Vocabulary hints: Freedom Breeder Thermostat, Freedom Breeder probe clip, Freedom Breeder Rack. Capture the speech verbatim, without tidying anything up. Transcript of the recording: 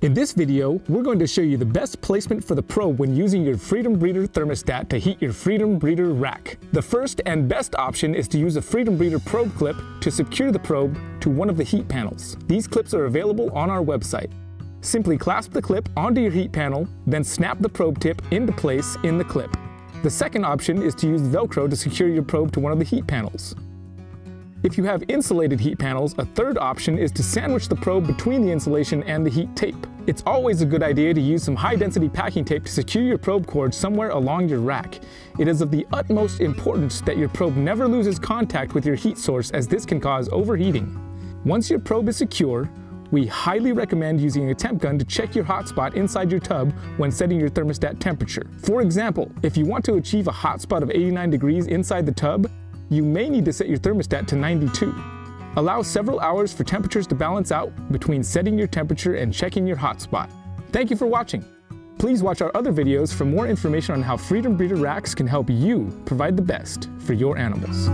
In this video, we're going to show you the best placement for the probe when using your Freedom Breeder thermostat to heat your Freedom Breeder rack. The first and best option is to use a Freedom Breeder probe clip to secure the probe to one of the heat panels. These clips are available on our website. Simply clasp the clip onto your heat panel, then snap the probe tip into place in the clip. The second option is to use Velcro to secure your probe to one of the heat panels. If you have insulated heat panels, a third option is to sandwich the probe between the insulation and the heat tape. It's always a good idea to use some high-density packing tape to secure your probe cord somewhere along your rack. It is of the utmost importance that your probe never loses contact with your heat source, as this can cause overheating. Once your probe is secure, we highly recommend using a temp gun to check your hotspot inside your tub when setting your thermostat temperature. For example, if you want to achieve a hotspot of eighty-nine degrees inside the tub, you may need to set your thermostat to ninety-two. Allow several hours for temperatures to balance out between setting your temperature and checking your hotspot. Thank you for watching. Please watch our other videos for more information on how Freedom Breeder racks can help you provide the best for your animals.